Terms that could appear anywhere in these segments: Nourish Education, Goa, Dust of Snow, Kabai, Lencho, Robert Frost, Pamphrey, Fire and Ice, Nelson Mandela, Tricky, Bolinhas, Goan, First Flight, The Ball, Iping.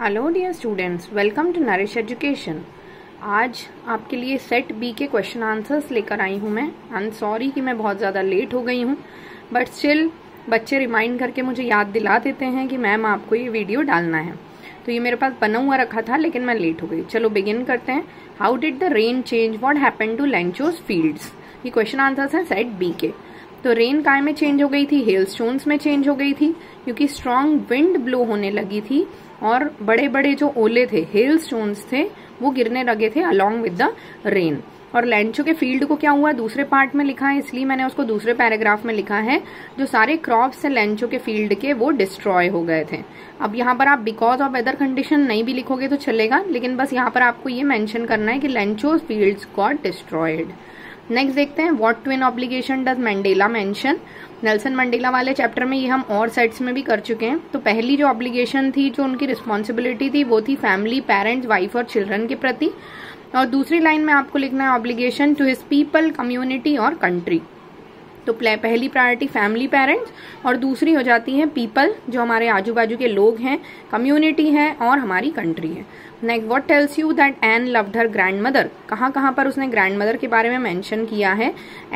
Hello dear students, welcome to nourish education. आज आपके लिए सेट बी के क्वेश्चन आंसर्स लेकर आई हूँ मैं। आई एम सॉरी कि मैं बहुत ज़्यादा लेट हो गई हूँ, बट स्टिल बच्चे रिमाइंड करके मुझे याद दिला देते हैं कि मैम आपको ये वीडियो डालना है। तो ये मेरे पास बना हुआ रखा था, लेकिन मैं लेट हो गई। चलो बिगिन करते हैं। How did the rain change what happened to Lencho's fields, ये क्वेश्चन आंसर्स हैं सेट बी के। तो रेन काय में चेंज हो गई थी? हेलस्टोन्स में चेंज हो गई थी, क्योंकि स्ट्रांग विंड ब्लो होने लगी थी और बड़े बड़े जो ओले थे, हेलस्टोन्स थे, वो गिरने लगे थे अलॉन्ग विद द रेन। और लेंचो के फील्ड को क्या हुआ, दूसरे पार्ट में लिखा है, इसलिए मैंने उसको दूसरे पैराग्राफ में लिखा है। जो सारे क्रॉप्स थे लेंचो के फील्ड के, वो डिस्ट्रॉय हो गए थे। अब यहाँ पर आप बिकॉज ऑफ वेदर कंडीशन नहीं भी लिखोगे तो चलेगा, लेकिन बस यहाँ पर आपको ये मेंशन करना है कि Lencho fields got destroyed. Next देखते हैं, what twin obligation does Mandela mention. Nelson Mandela वाले चैप्टर में ये हम और सेट्स में भी कर चुके हैं। तो पहली जो ऑब्लिगेशन थी, जो उनकी रिस्पॉन्सिबिलिटी थी, वो थी फैमिली, पेरेंट्स, वाइफ और चिल्ड्रन के प्रति। और दूसरी लाइन में आपको लिखना है obligation to his people, community और कंट्री। तो पहली प्रायोरिटी फैमिली, पेरेंट्स, और दूसरी हो जाती है पीपल, जो हमारे आजू बाजू के लोग हैं, कम्युनिटी है और हमारी कंट्री है। Next, what tells you that Anne loved her grandmother, कहाँ पर उसने ग्रैंड मदर के बारे में मेंशन किया है।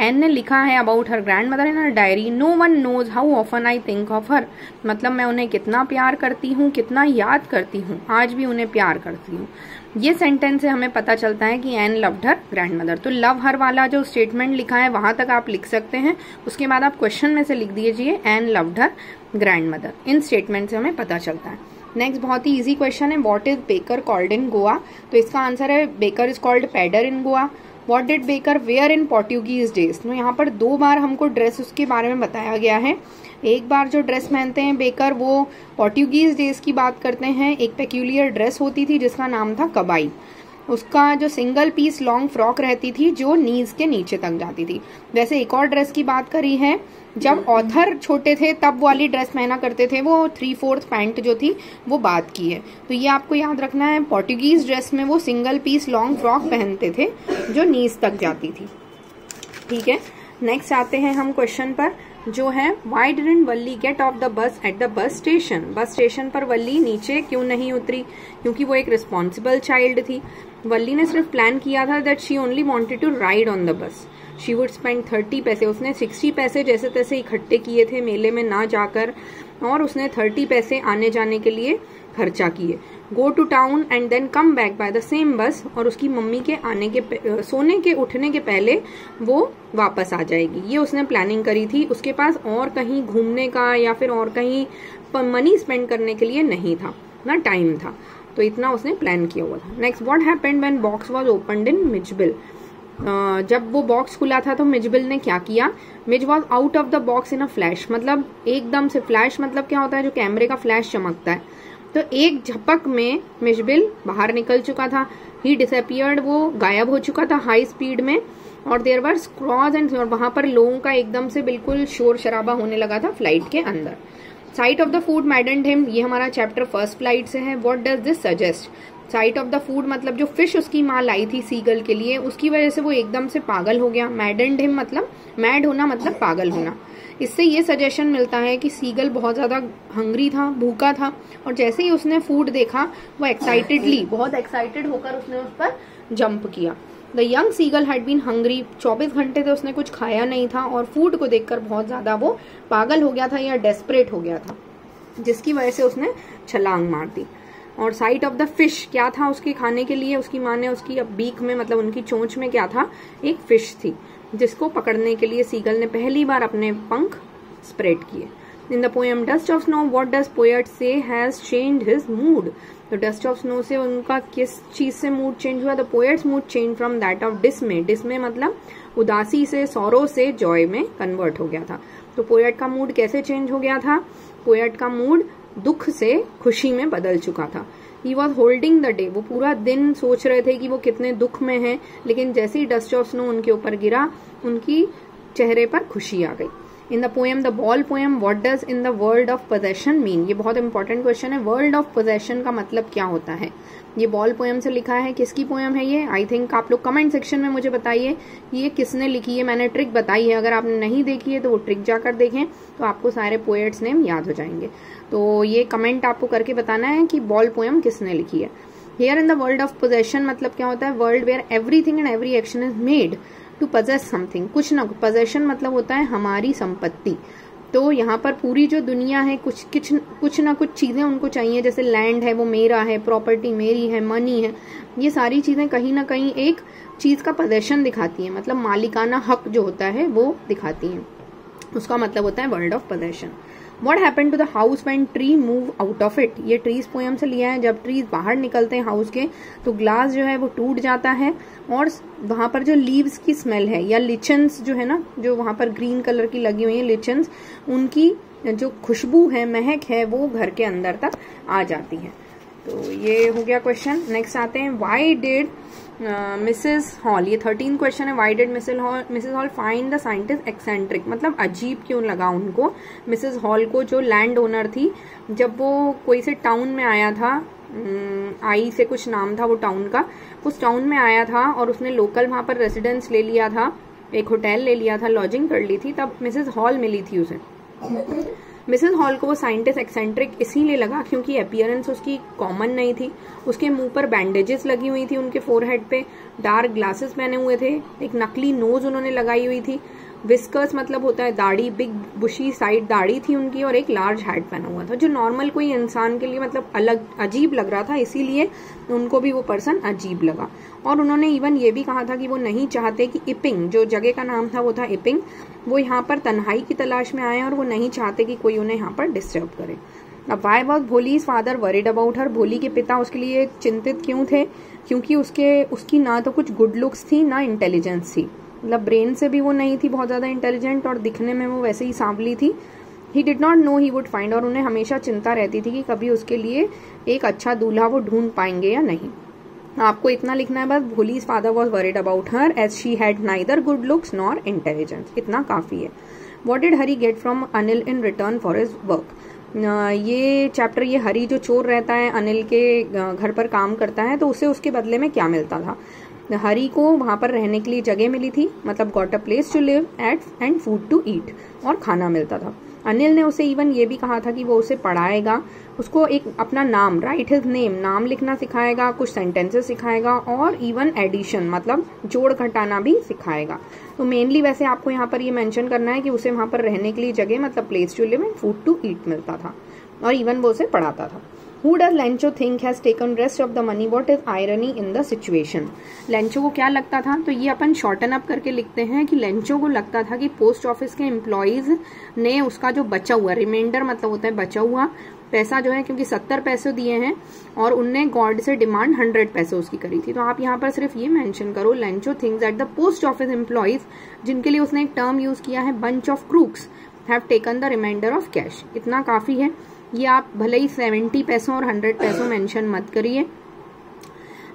एन ने लिखा है about her grandmother in her diary, no one knows how often I think of her, मतलब मैं उन्हें कितना प्यार करती हूँ, कितना याद करती हूँ, आज भी उन्हें प्यार करती हूँ। ये सेंटेंस से हमें पता चलता है कि Anne loved her grandmother. तो लव हर वाला जो स्टेटमेंट लिखा है वहाँ तक आप लिख सकते हैं, उसके बाद आप क्वेश्चन में से लिख दीजिए Anne loved her grandmother. इन स्टेटमेंट से हमें पता चलता है। नेक्स्ट बहुत ही इजी क्वेश्चन है, what is baker called in Goa. तो इसका आंसर है baker is called pader in Goa. What did baker wear in Portuguese days, तो यहाँ पर दो बार हमको ड्रेस उसके बारे में बताया गया है। एक बार जो ड्रेस पहनते हैं बेकर, वो पोर्टुगीज डेज की बात करते हैं। एक पेक्यूलियर ड्रेस होती थी जिसका नाम था कबाई, उसका जो सिंगल पीस लॉन्ग फ्रॉक रहती थी जो नीज के नीचे तक जाती थी। वैसे एक और ड्रेस की बात करी है, जब ऑथर छोटे थे तब वाली ड्रेस पहना करते थे वो 3/4 पैंट जो थी, वो बात की है। तो ये आपको याद रखना है, पोर्टुगीज ड्रेस में वो सिंगल पीस लॉन्ग फ्रॉक पहनते थे जो नीज तक जाती थी। ठीक है, नेक्स्ट आते हैं हम क्वेश्चन पर, जो है why didn't Valli get off the bus at the bus station. Bus station पर वल्ली नीचे क्यों नहीं उतरी, क्योंकि वो एक रिस्पॉन्सिबल चाइल्ड थी। वल्ली ने सिर्फ प्लान किया था that she only wanted to ride on the bus. She would spend 30 पैसे, उसने 60 पैसे जैसे तैसे इकट्ठे किए थे मेले में ना जाकर, और उसने 30 पैसे आने जाने के लिए खर्चा किए। Go to town and then come back by the same bus, और उसकी मम्मी के आने के, सोने के, उठने के पहले वो वापस आ जाएगी। ये उसने प्लानिंग करी थी। उसके पास और कहीं घूमने का या फिर और कहीं मनी स्पेंड करने के लिए नहीं था, ना टाइम था, तो इतना उसने प्लान किया हुआ था। Next, what happened when box was opened in Mijbil. जब वो बॉक्स खुला था तो मिज़बिल ने क्या किया, Mij was out of the box in a flash, मतलब एकदम से। फ्लैश मतलब क्या होता है, जो कैमरे का फ्लैश चमकता है। तो एक झपक में मिज़बिल बाहर निकल चुका था। ही डिसअपियर्ड, वो गायब हो चुका था हाई स्पीड में। और देयर वर स्क्रॉज एंड, और वहां पर लोगों का एकदम से बिल्कुल शोर शराबा होने लगा था फ्लाइट के अंदर। Sight of the food maddened him, ये हमारा चैप्टर फर्स्ट फ्लाइट से है। What does this suggest, sight of the food मतलब जो फिश उसकी माँ लाई थी सीगल के लिए, उसकी वजह से वो एकदम से पागल हो गया। मैडेंड हिम मतलब मैड होना, मतलब पागल होना। इससे ये सजेशन मिलता है कि सीगल बहुत ज़्यादा हंग्री था, भूखा था, और जैसे ही उसने फूड देखा वो एक्साइटेडली, बहुत एक्साइटेड होकर उसने उस पर जंप किया। The young seagull had been hungry, 24 घंटे से उसने कुछ खाया नहीं था और फूड को देखकर बहुत ज़्यादा वो पागल हो गया था या डेस्परेट हो गया था, जिसकी वजह से उसने छलांग मार दी। और साइट ऑफ द फिश, क्या था उसके खाने के लिए, उसकी माँ ने उसकी बीक में, मतलब उनकी चोंच में क्या था, एक फिश थी, जिसको पकड़ने के लिए सीगल ने पहली बार अपने पंख स्प्रेड किए। In the poem dust of snow, what does poet say has changed his mood. तो डस्ट ऑफ स्नो से उनका किस चीज से मूड चेंज हुआ, the poet's mood change from that of dismay, dismay मतलब उदासी से, सौरो से जॉय में कन्वर्ट हो गया था। तो पोएट का मूड कैसे चेंज हो गया था, पोएट का मूड दुख से खुशी में बदल चुका था। He was holding the day, वो पूरा दिन सोच रहे थे कि वो कितने दुख में हैं, लेकिन जैसे ही डस्ट ऑफ स्नो उनके ऊपर गिरा, उनकी चेहरे पर खुशी आ गई। In the poem the ball poem, what does in the world of possession mean, ये बहुत इंपॉर्टेंट क्वेश्चन है। वर्ल्ड ऑफ पोजेशन का मतलब क्या होता है, ये बॉल पोएम से लिखा है। किसकी पोएम है ये, आई थिंक आप लोग कमेंट सेक्शन में मुझे बताइए ये किसने लिखी है। मैंने ट्रिक बताई है, अगर आपने नहीं देखी है तो वो ट्रिक जाकर देखें, तो आपको सारे पोएट्स नेम याद हो जाएंगे। तो ये कमेंट आपको करके बताना है कि बॉल पोएम किसने लिखी है. Here in the world of possession मतलब क्या होता है, world where everything and every action is made to possess something. कुछ ना पोजेशन मतलब होता है हमारी संपत्ति. तो यहाँ पर पूरी जो दुनिया है कुछ ना कुछ चीज़ें उनको चाहिए, जैसे लैंड है वो मेरा है, प्रॉपर्टी मेरी है, मनी है, ये सारी चीज़ें कहीं ना कहीं एक चीज़ का पोजेशन दिखाती है, मतलब मालिकाना हक जो होता है वो दिखाती है. उसका मतलब होता है world of possession. What happened to the house when tree move out of it? ये trees poem से लिया है. जब trees बाहर निकलते हैं house के तो glass जो है वो टूट जाता है और वहाँ पर जो leaves की smell है या lichens जो है ना, जो वहाँ पर green color की लगी हुई है lichens, उनकी जो खुशबू है, महक है, वो घर के अंदर तक आ जाती है. तो ये हो गया क्वेश्चन. नेक्स्ट आते हैं वाई डिड मिसेज हॉल, ये 13 क्वेश्चन है. Why did Mrs Hall find the scientist eccentric, मतलब अजीब क्यों लगा उनको मिसेज हॉल को, जो लैंड ओनर थी. जब वो कोई से टाउन में आया था, आई से कुछ नाम था वो टाउन का, उस टाउन में आया था और उसने लोकल वहाँ पर रेसिडेंस ले लिया था, एक होटल ले लिया था, लॉजिंग कर ली थी, तब मिसेज हॉल मिली थी उसे. मिसेस हॉल को वो साइंटिस्ट एक्सेंट्रिक इसीलिए लगा क्योंकि अपीयरेंस उसकी कॉमन नहीं थी. उसके मुंह पर बैंडेजेस लगी हुई थी, उनके फोरहेड पे डार्क ग्लासेस पहने हुए थे, एक नकली नोज उन्होंने लगाई हुई थी, विस्कर्स मतलब होता है दाढ़ी, बिग बुशी साइड दाढ़ी थी उनकी, और एक लार्ज हैट पहना हुआ था, जो नॉर्मल कोई इंसान के लिए मतलब अलग अजीब लग रहा था, इसीलिए उनको भी वो पर्सन अजीब लगा. और उन्होंने इवन ये भी कहा था कि वो नहीं चाहते कि इपिंग, जो जगह का नाम था वो था इपिंग, वो यहाँ पर तन्हाई की तलाश में आए और वो नहीं चाहते कि कोई उन्हें यहाँ पर डिस्टर्ब करे. अब why was Bholi's father worried about her, Bholi के पिता उसके लिए चिंतित क्यों थे, क्योंकि उसकी ना तो कुछ गुड लुक्स थी ना इंटेलिजेंस थी, मतलब ब्रेन से भी वो नहीं थी बहुत ज़्यादा इंटेलिजेंट और दिखने में वो वैसे ही सांवली थी. He did not know he would find, और उन्हें हमेशा चिंता रहती थी कि कभी उसके लिए एक अच्छा दूल्हा वो ढूंढ पाएंगे या नहीं. आपको इतना लिखना है बस, Bholi's father was worried about her as she had neither good looks nor intelligence, इतना काफ़ी है. What did Hari get from Anil in return for his work, ये चैप्टर, ये हरी जो चोर रहता है अनिल के घर पर काम करता है, तो उसे उसके बदले में क्या मिलता था. हरी को वहाँ पर रहने के लिए जगह मिली थी, मतलब got a place to live at and food to eat, और खाना मिलता था. अनिल ने उसे इवन ये भी कहा था कि वो उसे पढ़ाएगा, उसको एक अपना नाम, राइट हिज नेम, नाम लिखना सिखाएगा, कुछ सेंटेंसेस सिखाएगा और इवन एडिशन मतलब जोड़ घटाना भी सिखाएगा. तो मेनली वैसे आपको यहाँ पर ये मेंशन करना है कि उसे वहाँ पर रहने के लिए जगह मतलब place to live and food to eat मिलता था और इवन वो उसे पढ़ाता था. Who does Lencho think has taken rest of the money? What is irony in the situation? Lencho को क्या लगता था, तो ये अपन शॉर्टन अप करके लिखते हैं कि लेंचो को लगता था कि पोस्ट ऑफिस के एम्प्लॉयज ने उसका जो बचा हुआ, रिमाइंडर मतलब होता है बचा हुआ पैसा जो है, क्योंकि 70 पैसे दिए हैं और उनने गॉड से डिमांड 100 पैसे उसकी करी थी. तो आप यहाँ पर सिर्फ ये मेंशन करो, Lencho thinks that the post office employees, जिनके लिए उसने एक टर्म यूज किया है bunch of crooks, have taken the reminder of cash, इतना काफी है. ये आप भले ही 70 पैसों और 100 पैसों मेंशन मत करिए.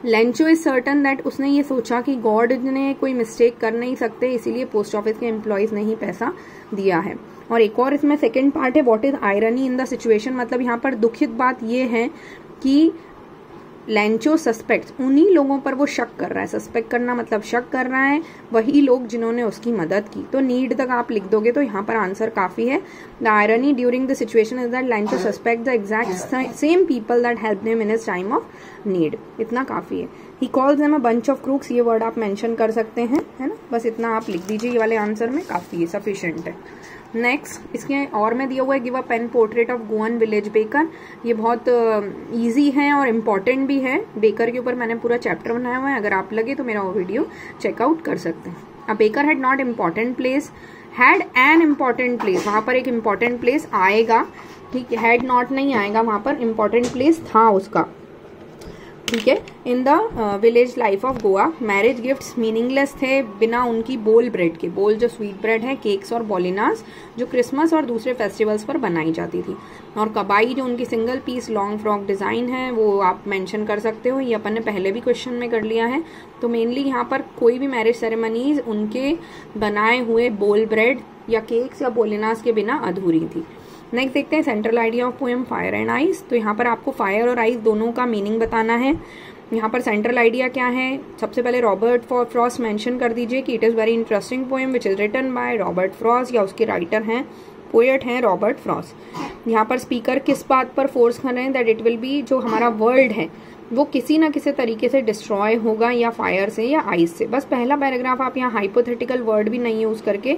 लेंचो इज सर्टन दैट, उसने ये सोचा कि गॉड ने कोई मिस्टेक कर नहीं सकते, इसीलिए पोस्ट ऑफिस के एम्प्लॉयज ने ही पैसा दिया है. और एक और इसमें सेकंड पार्ट है, what is irony in the situation, मतलब यहाँ पर दुखित बात ये है कि लेंचो सस्पेक्ट, उन्हीं लोगों पर वो शक कर रहा है, सस्पेक्ट करना मतलब शक कर रहा है, वही लोग जिन्होंने उसकी मदद की. तो नीड तक आप लिख दोगे तो यहाँ पर आंसर काफी है. The irony during the situation is that Lencho suspect the exact same people that help him in his time of need, इतना काफी है. He calls them a bunch of crooks, ये वर्ड आप मेंशन कर सकते हैं, है ना, बस इतना आप लिख दीजिए, ये वाले आंसर में काफी है, सफिशिएंट है. नेक्स्ट इसके और में दिया हुआ है, give a pen portrait of Goan village baker, ये बहुत इजी है और इम्पॉर्टेंट भी है. बेकर के ऊपर मैंने पूरा चैप्टर बनाया हुआ है, अगर आप लगे तो मेरा वो वीडियो चेकआउट कर सकते हैं. A baker had not important place, had an important place, वहाँ पर एक इम्पॉर्टेंट प्लेस आएगा, ठीक है, हैड नॉट नहीं आएगा, वहाँ पर इम्पॉर्टेंट प्लेस था उसका, ठीक है. In the village life of Goa marriage gifts meaningless थे बिना उनकी बोल ब्रेड के, बोल जो स्वीट ब्रेड है, केक्स और बॉलिनास जो क्रिसमस और दूसरे फेस्टिवल्स पर बनाई जाती थी. और कबाई जो उनकी single piece long frock design है वो आप मेंशन कर सकते हो, ये अपन ने पहले भी क्वेश्चन में कर लिया है. तो मेनली यहाँ पर कोई भी मैरिज सेरेमनीज उनके बनाए हुए बोल ब्रेड या केक्स या बॉलिनास के बिना अधूरी थी. नेक्स्ट देखते हैं central idea of poem fire and ice. तो यहाँ पर आपको फायर और आइस दोनों का मीनिंग बताना है. यहाँ पर सेंट्रल आइडिया क्या है, सबसे पहले रॉबर्ट फ्रॉस्ट मेंशन कर दीजिए कि it is very interesting poem which is written by Robert Frost, या उसके राइटर हैं पोएट हैं रॉबर्ट फ्रॉस्ट। यहाँ पर स्पीकर किस बात पर फोर्स कर रहे हैं दैट इट विल बी, जो हमारा वर्ल्ड है वो किसी ना किसी तरीके से डिस्ट्रॉय होगा या फायर से या आइस से। बस पहला पैराग्राफ आप यहाँ हाइपोथेटिकल वर्ड भी नहीं यूज करके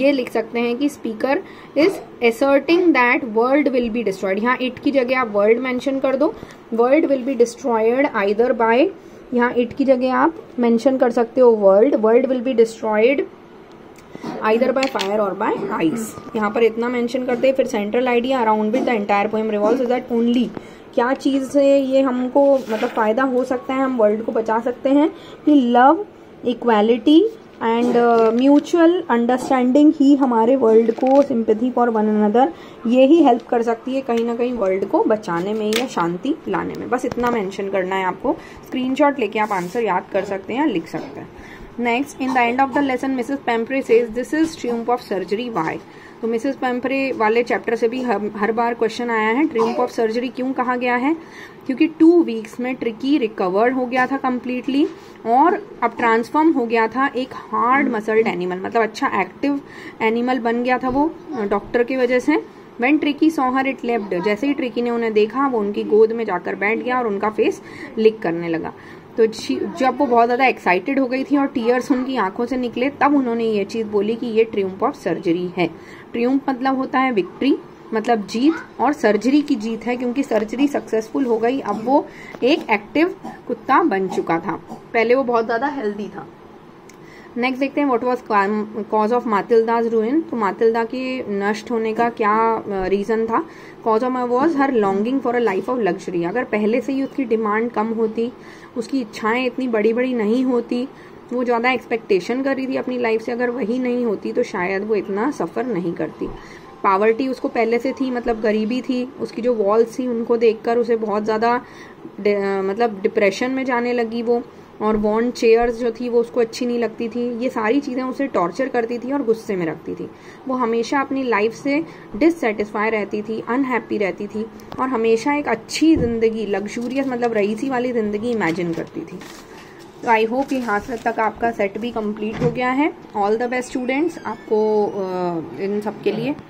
ये लिख सकते हैं कि speaker is asserting that world will be destroyed. यहाँ इट की जगह आप वर्ल्ड मेंशन कर दो, world will be destroyed either by, यहाँ इट की जगह आप मेंशन कर सकते हो world, world will be destroyed either by fire और बाय आइस। यहाँ पर इतना मेंशन करते हैं। फिर central idea around which the entire poem revolves is that only, क्या चीज़ से ये हमको मतलब फ़ायदा हो सकता है, हम वर्ल्ड को बचा सकते हैं कि love, equality and mutual understanding ही हमारे वर्ल्ड को, सिंपैथी फॉर वन अनदर, ये ही हेल्प कर सकती है कहीं ना कहीं वर्ल्ड को बचाने में या शांति लाने में। बस इतना मेंशन करना है आपको, स्क्रीनशॉट लेके आप आंसर याद कर सकते हैं या लिख सकते हैं। Next, in the end of the lesson Mrs Pumphrey says this is triumph of surgery why. तो मिसेस पैम्फ्रे वाले चैप्टर से भी हर बार क्वेश्चन आया है ट्रिम्प ऑफ सर्जरी क्यों कहा गया है, क्योंकि 2 वीक्स में ट्रिकी रिकवर्ड हो गया था कम्प्लीटली और अब ट्रांसफॉर्म हो गया था एक हार्ड मसल्ड एनिमल, मतलब अच्छा एक्टिव एनिमल बन गया था वो डॉक्टर की वजह से। When Tricki saw her it left, जैसे ही ट्रिकी ने उन्हें देखा वो उनकी गोद में जाकर बैठ गया और उनका फेस लिक करने लगा। तो जब वो बहुत ज़्यादा एक्साइटेड हो गई थी और टीयर्स उनकी आंखों से निकले तब उन्होंने ये चीज़ बोली कि ये ट्रिम्प ऑफ सर्जरी है। ट्रिम्प मतलब होता है विक्ट्री, मतलब जीत, और सर्जरी की जीत है क्योंकि सर्जरी सक्सेसफुल हो गई, अब वो एक एक्टिव कुत्ता बन चुका था, पहले वो बहुत ज़्यादा हेल्दी था। नेक्स्ट देखते हैं what was cause of मातिल्दाज ruin. तो मातिल्दा के नष्ट होने का क्या रीज़न था। Cause of was her longing for a life of luxury. अगर पहले से ही उसकी डिमांड कम होती, उसकी इच्छाएं इतनी बड़ी बड़ी नहीं होती, वो ज़्यादा एक्सपेक्टेशन कर रही थी अपनी लाइफ से, अगर वही नहीं होती तो शायद वो इतना सफ़र नहीं करती। पावर्टी उसको पहले से थी, मतलब गरीबी थी, उसकी जो वॉल्स थी उनको देखकर उसे बहुत ज़्यादा मतलब डिप्रेशन में जाने लगी वो, और वॉन्ड चेयर्स जो थी वो उसको अच्छी नहीं लगती थी। ये सारी चीज़ें उसे टॉर्चर करती थी और गुस्से में रखती थी। वो हमेशा अपनी लाइफ से डिससेटिस्फाई रहती थी, अनहैप्पी रहती थी और हमेशा एक अच्छी ज़िंदगी, लग्जूरियस मतलब रईसी वाली ज़िंदगी इमेजिन करती थी। तो आई होप यहाँ तक आपका सेट भी कंप्लीट हो गया है। ऑल द बेस्ट स्टूडेंट्स आपको इन सब के लिए।